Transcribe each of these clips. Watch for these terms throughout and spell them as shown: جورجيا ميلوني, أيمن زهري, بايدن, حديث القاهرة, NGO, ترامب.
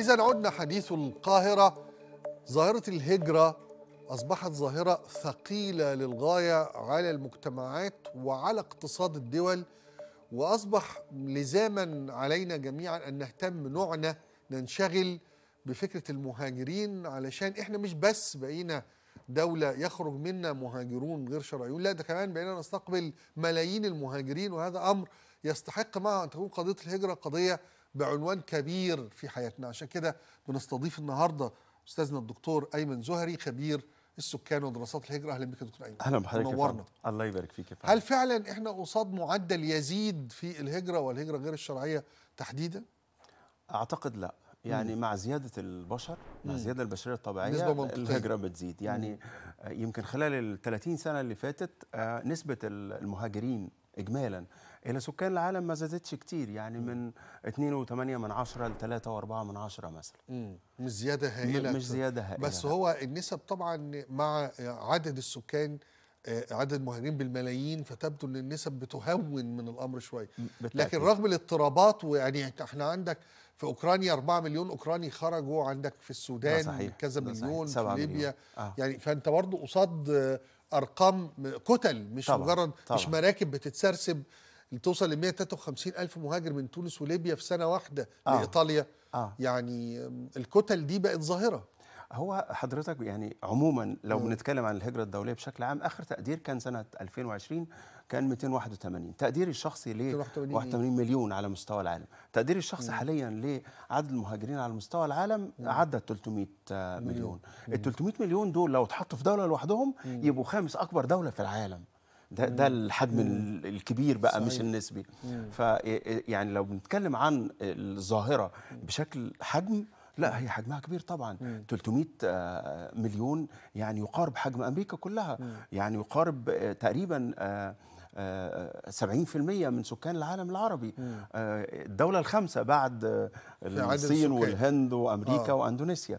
إذا عدنا حديث القاهرة، ظاهرة الهجرة أصبحت ظاهرة ثقيلة للغاية على المجتمعات وعلى اقتصاد الدول، وأصبح لزاما علينا جميعا أن نهتم نوعنا، ننشغل بفكرة المهاجرين، علشان إحنا مش بس بقينا دولة يخرج منا مهاجرون غير شرعيون، لا ده كمان بقينا نستقبل ملايين المهاجرين، وهذا أمر يستحق معه أن تكون قضية الهجرة قضية بعنوان كبير في حياتنا. عشان كده بنستضيف النهارده أستاذنا الدكتور أيمن زهري، خبير السكان ودراسات الهجرة. أهلا بك يا دكتور أيمن. أهلا بحضرتك، نورنا. الله يبارك فيك. هل فعلا إحنا قصاد معدل يزيد في الهجرة والهجرة غير الشرعية تحديدا؟ أعتقد لا، يعني مع زيادة البشر، مع الزيادة البشرية الطبيعية الهجرة بتزيد. يعني يمكن خلال ال 30 سنة اللي فاتت نسبة المهاجرين إجمالا إلى سكان العالم ما زادتش كتير، يعني من 2.8 ل 3.4 مثلا. مش زيادة هائلة، مش زيادة هائلة، بس هو النسب طبعا مع عدد السكان، عدد المهاجرين بالملايين، فتبدو ان النسب بتهون من الامر شويه، لكن رغم الاضطرابات. ويعني احنا عندك في اوكرانيا 4 مليون اوكراني خرجوا، عندك في السودان كذا مليون، في ليبيا يعني فانت برضه قصاد ارقام كتل، مش طبعًا مجرد مش مراكب بتتسرسب، توصل ل 153,000 مهاجر من تونس وليبيا في سنه واحده لايطاليا. يعني الكتل دي بقت ظاهره. هو حضرتك يعني عموما لو بنتكلم عن الهجرة الدولية بشكل عام، آخر تقدير كان سنة 2020 كان 281 تقديري الشخصي ل 81 مليون على مستوى العالم. تقديري الشخصي حاليا لعدد المهاجرين على مستوى العالم عدى 300 مليون. ال 300 مليون دول لو اتحطوا في دولة لوحدهم يبقوا 5 أكبر دولة في العالم. ده الحجم الكبير بقى، صحيح. مش النسبي. فيعني لو بنتكلم عن الظاهرة بشكل حجم، لا هي حجمها كبير طبعا. 300 مليون يعني يقارب حجم امريكا كلها، يعني يقارب تقريبا 70% من سكان العالم العربي. الدولة الخامسة بعد الصين والهند وامريكا واندونيسيا.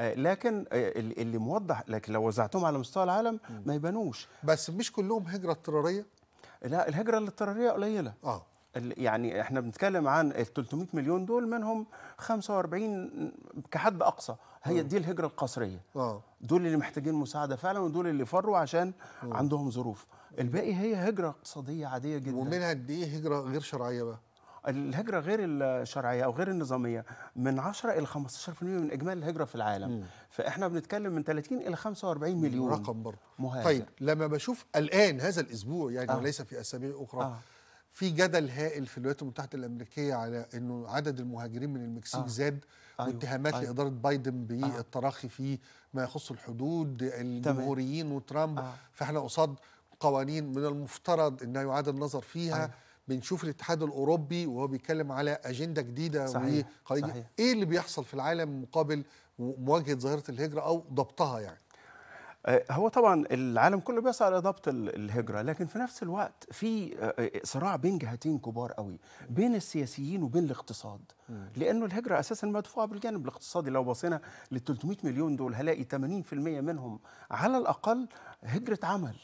لكن اللي موضح، لكن لو وزعتهم على مستوى العالم ما يبانوش. بس مش كلهم هجرة اضطرارية؟ لا، الهجرة الاضطرارية قليلة. يعني احنا بنتكلم عن ال 300 مليون دول، منهم 45 كحد اقصى هي دي الهجره القسريه. دول اللي محتاجين مساعده فعلا، ودول اللي فروا عشان عندهم ظروف. الباقي هي هجره اقتصاديه عاديه جدا. ومنها قد ايه هجره غير شرعيه بقى؟ الهجرة غير الشرعية أو غير النظامية من 10 إلى 15% من إجمالي الهجرة في العالم. فإحنا بنتكلم من 30 إلى 45 مليون رقم برضه مهاجر. طيب لما بشوف الآن هذا الأسبوع يعني وليس في أسابيع أخرى في جدل هائل في الولايات المتحدة الأمريكية على أنه عدد المهاجرين من المكسيك زاد، واتهامات لإدارة بايدن بالتراخي في ما يخص الحدود، الجمهوريين وترامب. فإحنا قصاد قوانين من المفترض أنها يعاد النظر فيها. بنشوف الاتحاد الأوروبي وهو بيتكلم على أجندة جديدة. صحيح. صحيح. إيه اللي بيحصل في العالم مقابل مواجهة ظاهرة الهجرة أو ضبطها؟ يعني هو طبعا العالم كله بيسعى لضبط الهجرة، لكن في نفس الوقت في صراع بين جهتين كبار قوي، بين السياسيين وبين الاقتصاد، لأنه الهجرة أساسا مدفوعة بالجانب الاقتصادي. لو بصينا لل 300 مليون دول هلاقي 80% منهم على الأقل هجرة عمل،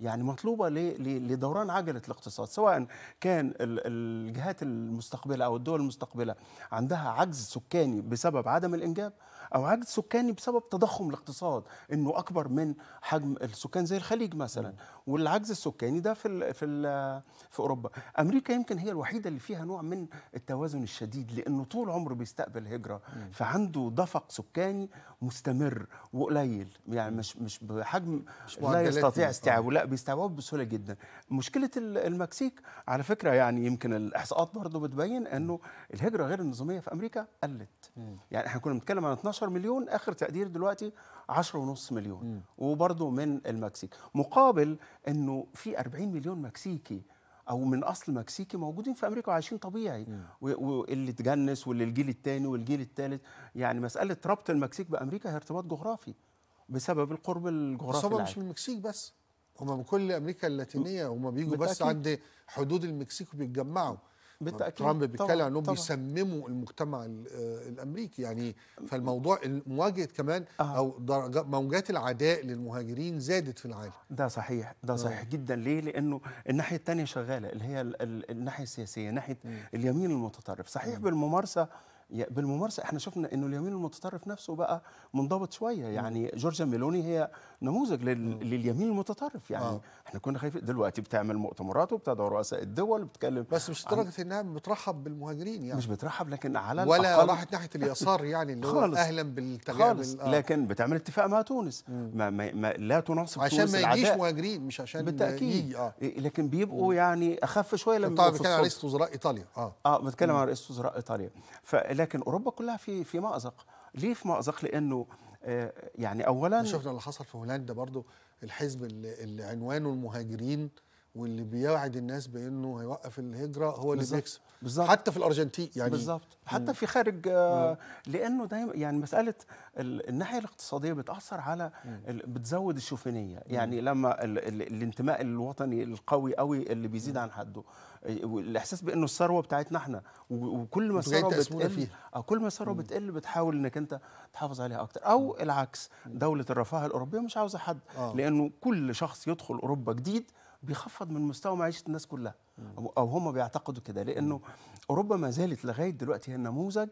يعني مطلوبة لدوران عجلة الاقتصاد، سواء كان الجهات المستقبلة أو الدول المستقبلة عندها عجز سكاني بسبب عدم الإنجاب، أو عجز سكاني بسبب تضخم الاقتصاد إنه أكبر من حجم السكان زي الخليج مثلا. والعجز السكاني ده في أوروبا. أمريكا يمكن هي الوحيدة اللي فيها نوع من التوازن الشديد، لأنه طول عمره بيستقبل هجرة، فعنده دفق سكاني مستمر وقليل، يعني مش بحجم لا يستطيع استيعابه، لا بيستوعبه بسهولة جدا. مشكلة المكسيك على فكرة، يعني يمكن الإحصاءات برضه بتبين أنه الهجرة غير النظامية في أمريكا قلت. يعني احنا كنا بنتكلم عن 12 مليون، آخر تقدير دلوقتي 10.5 مليون، وبرضه من المكسيك، مقابل أنه في 40 مليون مكسيكي أو من أصل مكسيكي موجودين في أمريكا وعايشين طبيعي، واللي تجنس واللي الجيل الثاني والجيل الثالث. يعني مسألة ربط المكسيك بأمريكا هي ارتباط جغرافي بسبب القرب الجغرافي. بس مش من المكسيك بس، هم من كل امريكا اللاتينيه، هم بيجوا بس عند حدود المكسيك وبيتجمعوا. بالتأكيد. ترامب بيتكلم عنهم بيسمموا المجتمع الامريكي، يعني فالموضوع مواجهه كمان او موجات العداء للمهاجرين زادت في العالم. ده صحيح، ده صحيح جدا. ليه؟ لانه الناحيه الثانيه شغاله، اللي هي الناحيه السياسيه، ناحيه اليمين المتطرف. صحيح بالممارسه بالممارسه. احنا شفنا انه اليمين المتطرف نفسه بقى منضبط شويه، يعني جورجيا ميلوني هي نموذج لليمين المتطرف، يعني احنا كنا خايفين. دلوقتي بتعمل مؤتمرات وبتدعو رؤساء الدول وبتكلم، بس مش لدرجه انها بترحب بالمهاجرين، يعني مش بترحب، لكن على ولا راحت ناحيه اليسار يعني اللي هو اهلا بالتغيير، لكن بتعمل اتفاق مع تونس ما لا تناصف تونس عشان ما يجيش مهاجرين، مش عشان بالتاكيد لكن بيبقوا يعني اخف شويه لما طبعا بيتكلم عن رئيس وزراء ايطاليا. بتكلم عن رئيس وزراء ايطاليا. لكن اوروبا كلها في مأزق. ليه في مأزق؟ لانه يعني اولا شفنا اللي حصل في هولندا برضو، الحزب اللي عنوانه المهاجرين واللي بيوعد الناس بانه هيوقف الهجره هو اللي بيكسب، حتى في الارجنتين يعني بالظبط، حتى في خارج لانه دايما يعني مساله الناحيه الاقتصاديه بتاثر على بتزود الشوفينيه، يعني لما الانتماء الوطني القوي قوي اللي بيزيد عن حده، الاحساس بانه الثروه بتاعتنا احنا، وكل ما الثروه بتقل بتحاول انك انت تحافظ عليها اكتر، او العكس. دوله الرفاه الاوروبيه مش عاوزه حد، لانه كل شخص يدخل اوروبا جديد بيخفض من مستوى معيشه الناس كلها، او هم بيعتقدوا كده، لانه اوروبا ما زالت لغايه دلوقتي هي النموذج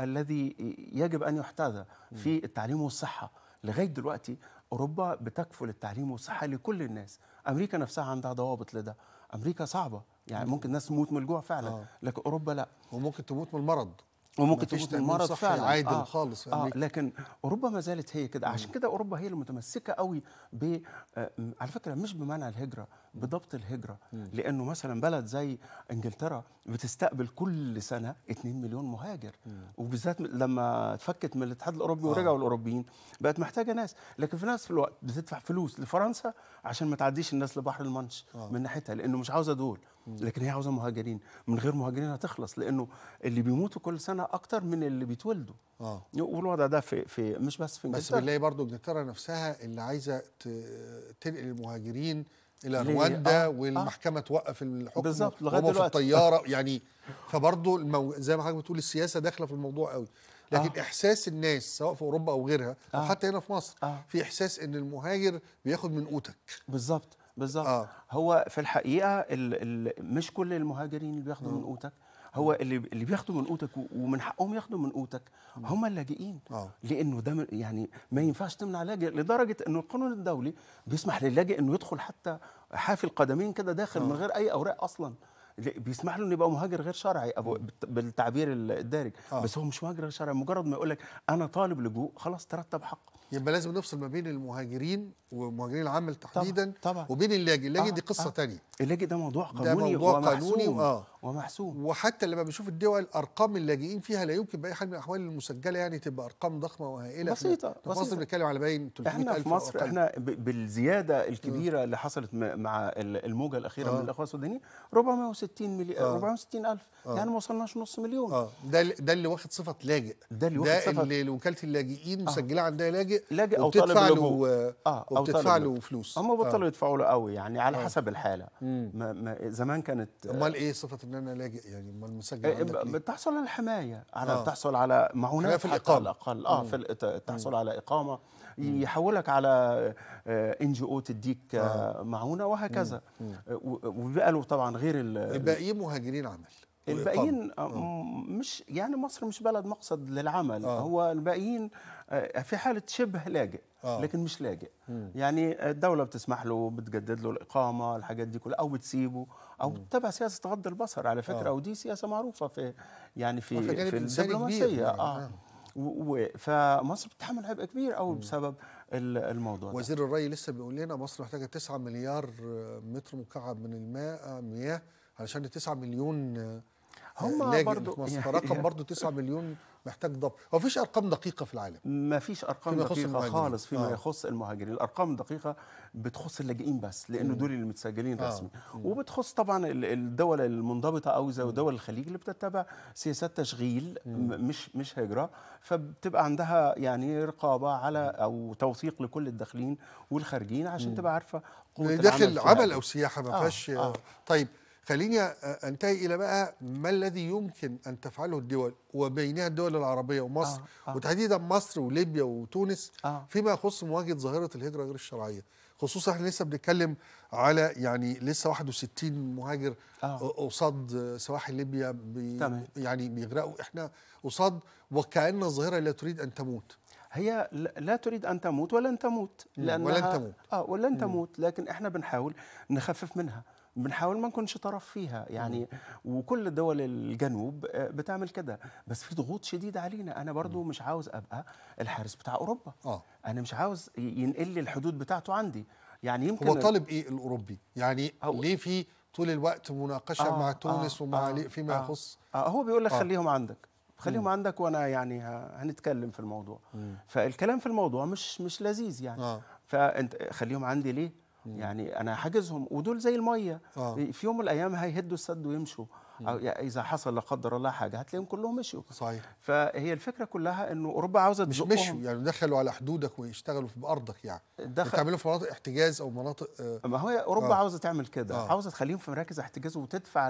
الذي يجب ان يحتذى في التعليم والصحه. لغايه دلوقتي اوروبا بتكفل التعليم والصحه لكل الناس، امريكا نفسها عندها ضوابط لده، امريكا صعبه يعني ممكن ناس تموت من الجوع فعلا، لكن اوروبا لا، وممكن تموت من المرض، وممكن تموت من المرض فعلا عادل خالص أمريكا. لكن اوروبا ما زالت هي كده، عشان كده اوروبا هي المتمسكه قوي ب على فكره مش بمنع الهجره، بضبط الهجره، لانه مثلا بلد زي انجلترا بتستقبل كل سنه 2 مليون مهاجر، وبالذات لما اتفكت من الاتحاد الاوروبي ورجعوا الاوروبيين بقت محتاجه ناس، لكن في نفس الوقت بتدفع فلوس لفرنسا عشان ما تعديش الناس لبحر المانش من ناحيتها، لانه مش عاوزه دول، لكن هي عاوزه مهاجرين، من غير مهاجرين هتخلص، لانه اللي بيموتوا كل سنه اكتر من اللي بيتولدوا. والوضع ده في مش بس في انجلترا، بس بالله برضو انجلترا نفسها اللي عايزه تنقل المهاجرين الى رواندا، والمحكمه توقف الحكم بالظبط لغايه دلوقتي في الطياره يعني فبرضو زي ما حضرتك بتقول السياسه داخله في الموضوع قوي، لكن احساس الناس سواء في اوروبا او غيرها او حتى هنا في مصر في احساس ان المهاجر بياخد من قوتك. بالظبط بالظبط. هو في الحقيقه مش كل المهاجرين اللي بياخدوا من قوتك، هو اللي بياخدوا من قوتك ومن حقهم ياخدوا من قوتك هم اللاجئين، لانه ده يعني ما ينفعش تمنع لاجئ، لدرجه انه القانون الدولي بيسمح للاجئ انه يدخل حتى حافي القدمين كده داخل من غير اي اوراق اصلا، بيسمح له انه يبقى مهاجر غير شرعي بالتعبير الدارج، بس هو مش مهاجر غير شرعي، مجرد ما يقول لك انا طالب لجوء خلاص ترتب حقه. يبقى لازم نفصل ما بين المهاجرين ومهاجرين العمل تحديدا طبعًا. وبين اللاجئ، اللاجئ دي قصه ثانيه، اللاجئ ده موضوع قانوني، ده موضوع قانوني ومحسوم، وحتى لما بنشوف الدول ارقام اللاجئين فيها لا يمكن باي حال من الاحوال المسجله يعني تبقى ارقام ضخمه وهائله، بسيطه في مصر بنتكلم على باين 300,000. احنا في مصر احنا بالزياده الكبيره اللي حصلت مع الموجه الاخيره من الاخوه السودانيين 460,000 يعني ما وصلناش نص مليون. ده اللي واخد صفه لاجئ، ده اللي وكاله اللاجئين مسجله عندها لاجئ او طالب لجوء وبتدفع له فلوس، هم بطلوا يدفعوا له قوي يعني على حسب الحاله. زمان كانت امال ايه صفه ان انا لاجئ يعني، امال مسجل عندك ليه؟ بتحصل على الحمايه، على بتحصل على معونات في الاقامه، في تحصل على اقامه، يحولك على NGO تديك معونه وهكذا، وبيبقى له طبعا غير الباقيين مهاجرين عمل، الباقيين مش يعني مصر مش بلد مقصد للعمل، هو الباقيين في حاله شبه لاجئ لكن مش لاجئ، يعني الدوله بتسمح له، بتجدد له الاقامه، الحاجات دي كلها، او بتسيبه، او بتتبع سياسه غض البصر على فكره، ودي سياسه معروفه في يعني في الدبلوماسيه. فمصر بتتحمل عبء كبير قوي بسبب الموضوع ده. وزير الري لسه بيقول لنا مصر محتاجه 9 مليار متر مكعب من الماء مياه علشان 9 مليون لاجئ في مصر، فرقم برضه 9 مليون محتاج ضبط. هو مفيش ارقام دقيقه في العالم، مفيش ارقام دقيقه خالص فيما يخص المهاجرين، الارقام الدقيقه بتخص اللاجئين بس، لانه دول اللي متسجلين رسمي، وبتخص طبعا الدول المنضبطه او زي دول الخليج اللي بتتبع سياسات تشغيل مش هجره، فبتبقى عندها يعني رقابه على او توثيق لكل الداخلين والخارجين عشان تبقى عارفه قوه العمل داخل عمل او سياحه ما فيهاش. طيب خليني انتهي الى بقى ما الذي يمكن ان تفعله الدول وبينها الدول العربيه ومصر وتحديدا مصر وليبيا وتونس فيما يخص مواجهه ظاهره الهجره غير الشرعيه، خصوصا احنا لسه بنتكلم على يعني لسه 61 مهاجر قصاد سواحل ليبيا يعني بيغرقوا، احنا قصاد وكأن الظاهرة لا تريد أن تموت. هي لا تريد أن تموت ولن تموت، لأنها ولن تموت ولن تموت، لكن احنا بنحاول نخفف منها، بنحاول ما نكونش طرف فيها يعني. وكل دول الجنوب بتعمل كده، بس في ضغوط شديده علينا. انا برضو مش عاوز ابقى الحارس بتاع اوروبا، انا مش عاوز ينقل لي الحدود بتاعته عندي. يعني يمكن هو طالب ايه الاوروبي؟ يعني ليه في طول الوقت مناقشه مع تونس ومع فيما يخص هو بيقول لك خليهم عندك، خليهم عندك، وانا يعني هنتكلم في الموضوع. فالكلام في الموضوع مش لذيذ يعني. فانت خليهم عندي ليه؟ يعني انا حاجزهم، ودول زي الميه في يوم من الايام هيهدوا السد ويمشوا، أو اذا حصل لا قدر الله حاجه هتلاقيهم كلهم مشوا. صحيح. فهي الفكره كلها انه اوروبا عاوزه تزقهم. مش مشوا يعني، دخلوا على حدودك ويشتغلوا في ارضك يعني، بتعملوا في مناطق احتجاز او مناطق ما هو اوروبا عاوزه تعمل كده، عاوزه تخليهم في مراكز احتجاز وتدفع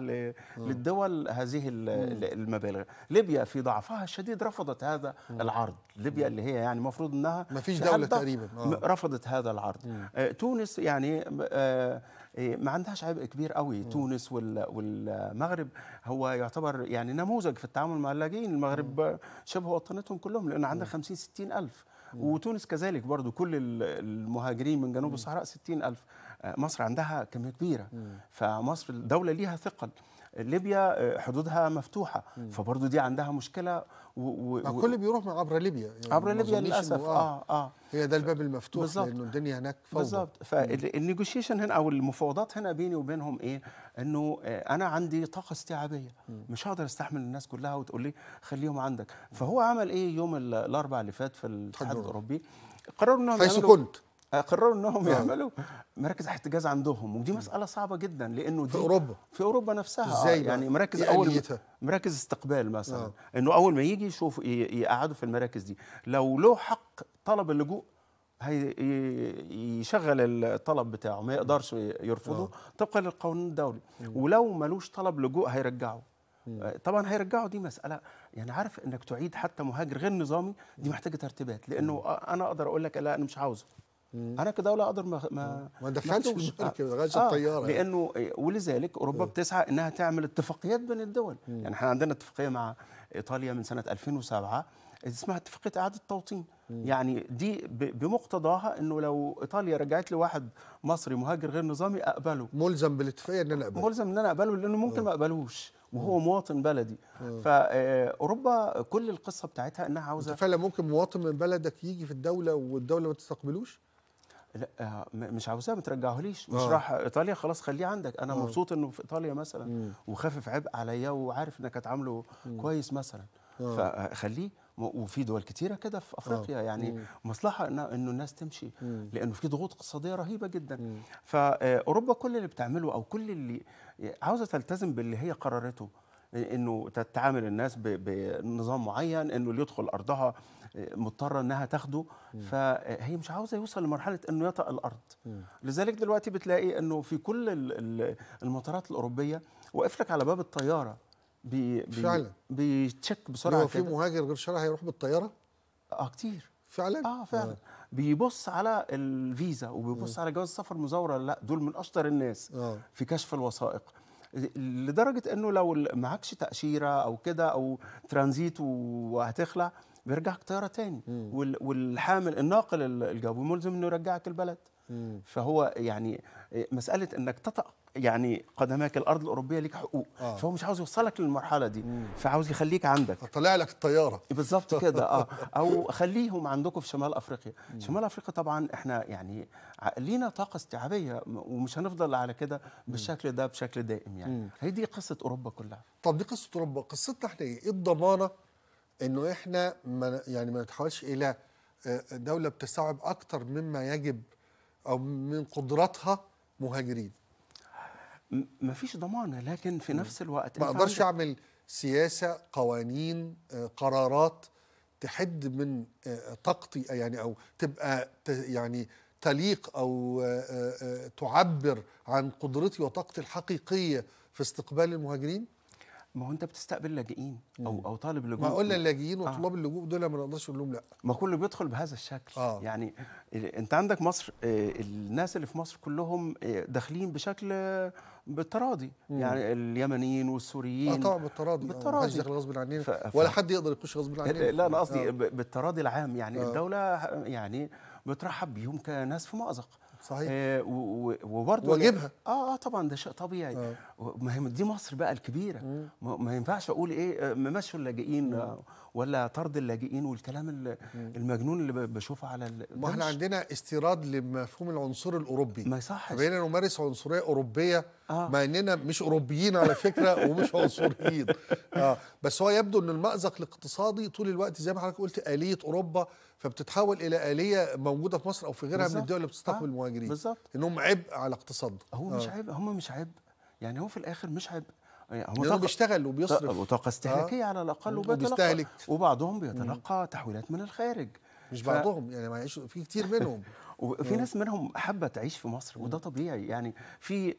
للدول هذه المبالغ. ليبيا في ضعفها الشديد رفضت هذا العرض، ليبيا اللي هي يعني المفروض انها ما فيش دوله تقريبا رفضت هذا العرض. تونس يعني ما عندهاش عبء كبير قوي. تونس والمغرب هو يعتبر يعني نموذج في التعامل مع اللاجئين. المغرب شبه وطنتهم كلهم، لأن عندها 50-60 ألف، وتونس كذلك برضو كل المهاجرين من جنوب الصحراء 60 ألف. مصر عندها كمية كبيرة، فمصر دولة ليها ثقل. ليبيا حدودها مفتوحة، فبرضو دي عندها مشكلة. كل بيروح من عبر ليبيا يعني، عبر ليبيا للاسف. هي ده الباب المفتوح، بالزبط. لانه الدنيا هناك فوضى. بالظبط. فالنيجوشيشن هنا او المفاوضات هنا بيني وبينهم ايه؟ انه انا عندي طاقه استيعابيه، مش هقدر استحمل الناس كلها وتقول لي خليهم عندك. فهو عمل ايه يوم الاربعاء اللي فات في الاتحاد الاوروبي؟ قرروا انهم حيث كنت قرروا انهم يعملوا مراكز احتجاز عندهم، ودي مساله صعبه جدا، لانه دي في اوروبا، في اوروبا نفسها ازاي يعني. مراكز اول مراكز استقبال مثلا، انه اول ما يجي يشوف يقعدوا في المراكز دي. لو له حق طلب اللجوء يشغل الطلب بتاعه، ما يقدرش يرفضه طبقا للقانون الدولي. ولو ملوش طلب لجوء هيرجعه، طبعا هيرجعوا. دي مساله يعني، عارف انك تعيد حتى مهاجر غير نظامي دي محتاجه ترتيبات، لانه انا اقدر اقول لك لا انا مش عاوزه. أنا كدولة أقدر ما دخلتش المركب، ما دخلتش الطيارة لأنه يعني. ولذلك أوروبا بتسعى أنها تعمل اتفاقيات بين الدول. يعني إحنا عندنا اتفاقية مع إيطاليا من سنة 2007 اسمها اتفاقية إعادة التوطين. يعني دي بمقتضاها أنه لو إيطاليا رجعت لواحد مصري مهاجر غير نظامي أقبله، ملزم بالاتفاقية أن أنا أقبله، ملزم أن أنا أقبله، لأنه ممكن ما أقبلوش وهو مواطن بلدي. فاوروبا كل القصة بتاعتها أنها عاوزة. فعلا ممكن مواطن من بلدك يجي في الدولة والدولة ما تستقبلوش؟ لا مش عاوزاه، ما ترجعهوليش. مش راح ايطاليا خلاص خليه عندك، انا مبسوط انه في ايطاليا مثلا، وخافف عبء عليا، وعارف انك هتعامله كويس مثلا، فخليه. وفي دول كتيره كده في افريقيا يعني مصلحه انه الناس تمشي، لانه في ضغوط اقتصاديه رهيبه جدا. فاوروبا كل اللي بتعمله او كل اللي عاوزه تلتزم باللي هي قررته، انه تتعامل الناس بنظام معين، انه اللي يدخل ارضها مضطره انها تاخده. فهي مش عاوزه يوصل لمرحله انه يطأ الارض. لذلك دلوقتي بتلاقي انه في كل المطارات الاوروبيه واقف لك على باب الطياره، فعلا بيتشك بسرعه. هو في مهاجر غير شرعي هيروح بالطياره؟ كتير فعلا. فعلا. بيبص على الفيزا وبيبص على جواز سفر مزوره. لا دول من اشطر الناس في كشف الوثائق، لدرجه انه لو معكش تاشيره او كده او ترانزيت وهتخلع بيرجعك طياره تاني، والحامل الناقل الجوي ملزم انه يرجعك البلد. فهو يعني مساله انك تطأ يعني قدماك الارض الاوروبيه ليك حقوق. فهو مش عاوز يوصلك للمرحله دي، فعاوز يخليك عندك، طلع لك الطياره بالظبط كده. او خليهم عندكم في شمال افريقيا. شمال افريقيا طبعا احنا يعني لينا طاقه استيعابيه، ومش هنفضل على كده بالشكل ده بشكل دائم يعني. هي دي قصه اوروبا كلها. طب دي قصه اوروبا، قصتنا احنا ايه؟ الضمانه انه احنا ما نتحولش الى دوله بتستوعب اكتر مما يجب او من قدراتها مهاجرين. مفيش ضمانة، لكن في نفس الوقت ما اقدرش اعمل سياسة، قوانين، قرارات تحد من طاقتي يعني، او تبقى يعني تليق او تعبر عن قدرتي وطاقتي الحقيقية في استقبال المهاجرين. ما هو انت بتستقبل لاجئين او طالب لجوء. ما قلنا اللاجئين وطلاب اللجوء دول ما نقدرش نقول لهم لا، ما كله بيدخل بهذا الشكل. يعني انت عندك مصر، الناس اللي في مصر كلهم داخلين بشكل بالتراضي، يعني اليمنيين والسوريين طبعا بالتراضي، ما حدش داخل غصب عننا ولا حد يقدر يخش غصب عننا. لا انا قصدي بالتراضي العام، يعني الدولة يعني بترحب بيهم كناس في مأزق. صحيح. وبرضه واجبها. طبعا ده شيء طبيعي. ما هي دي مصر بقى الكبيره. ما ينفعش اقول ايه مشوا اللاجئين ولا طرد اللاجئين والكلام المجنون اللي بشوفه على. ما احنا عندنا استيراد لمفهوم العنصر الاوروبي، ما يصحش. بقينا نمارس عنصريه اوروبيه مع اننا مش اوروبيين على فكره ومش عنصريين. بس هو يبدو ان المأزق الاقتصادي طول الوقت زي ما حضرتك قلت آلية اوروبا، فبتتحول الى آلية موجوده في مصر او في غيرها من الدول اللي بتستقبل المهاجرين. بالظبط. انهم عبء على اقتصادنا. هو مش عبء، هم مش عبء، يعني هو في الاخر مش عبء، هو بيشتغل وبيصرف وطاقه استهلاكيه على الاقل، وبيستهلك، وبعضهم بيتلقى تحويلات من الخارج. مش بعضهم يعني، ما يعيشوا، في كتير منهم. وفي ناس منهم حابه تعيش في مصر وده طبيعي، يعني في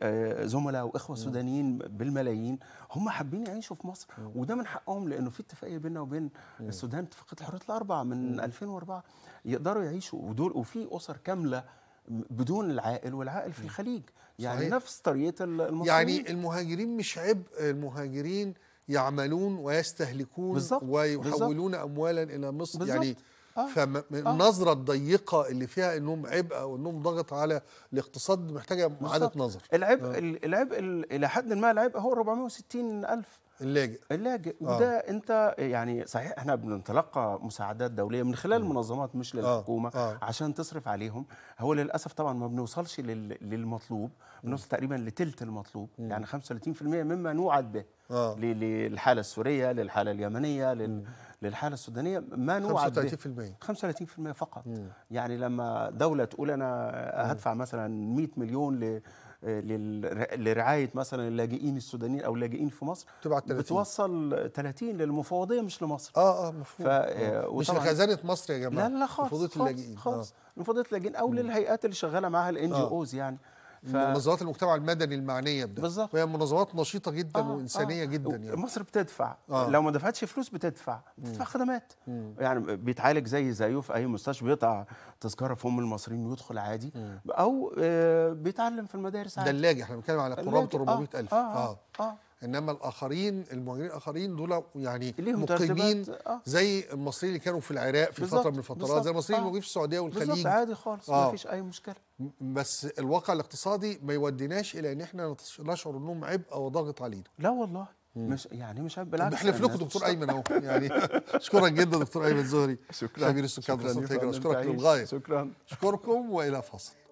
زملاء واخوه سودانيين بالملايين هم حابين يعيشوا في مصر، وده من حقهم، لانه في اتفاقيه بيننا وبين السودان، اتفاقيه الحريات الاربعه من 2004، يقدروا يعيشوا. ودول وفي اسر كامله بدون العائل والعائل في الخليج، يعني صحيح. نفس طريقه المصريين. يعني المهاجرين مش عبء، المهاجرين يعملون ويستهلكون بالزبط. ويحولون بالزبط. اموالا الى مصر بالزبط. يعني فالنظرة الضيقة اللي فيها انهم عبء او انهم ضغط على الاقتصاد محتاجة معادة نظر. العبء العبء الى حد ما، العبء هو 460,000 اللاجئ. وده انت يعني صحيح احنا بنتلقى مساعدات دولية من خلال المنظمات مش للحكومة عشان تصرف عليهم. هو للأسف طبعا ما بنوصلش للمطلوب، بنوصل تقريبا لتلت المطلوب، يعني 35% مما نوعد به للحالة السورية، للحالة اليمنية، للحالة السودانية، ما نوعد به 35% فقط. يعني لما دولة تقول أنا هدفع مثلا 100 مليون لرعاية مثلا اللاجئين السودانيين أو اللاجئين في مصر، بتوصل 30 للمفوضية مش لمصر. مفهوم. مش لخزانة مصر يا جماعة. لا خالص، مفوضية اللاجئين خالص. مفوضية اللاجئين أو للهيئات اللي شغالة معاها الان جي اوز، يعني منظمات المجتمع المدني المعنيه بده. بالظبط. وهي منظمات نشيطه جدا وانسانيه جدا. يعني مصر بتدفع، لو ما دفعتش فلوس بتدفع خدمات. يعني بيتعالج زيه في اي مستشفى، بيقطع تذكره في ام المصريين ويدخل عادي، او بيتعلم في المدارس عادي. ده اللاجئ، احنا بنتكلم على قرابه 400,000. انما الاخرين، المهاجرين الاخرين دول يعني مقيمين زي المصريين اللي كانوا في العراق في فتره من الفترات، زي المصريين اللي موجودين في السعوديه والخليج. بالظبط، عادي خالص، ما فيش اي مشكله. بس الواقع الاقتصادي ما يوديناش الى ان احنا نشعر انهم عبء او ضاغط علينا. لا والله، مش يعني مش عبء، بالعكس. بحلف لكم دكتور ايمن اهو، يعني اشكرك جدا دكتور ايمن زهري، شكرا خبير السكان في الهجره، اشكرك للغايه. شكرا، اشكركم والى فاصل.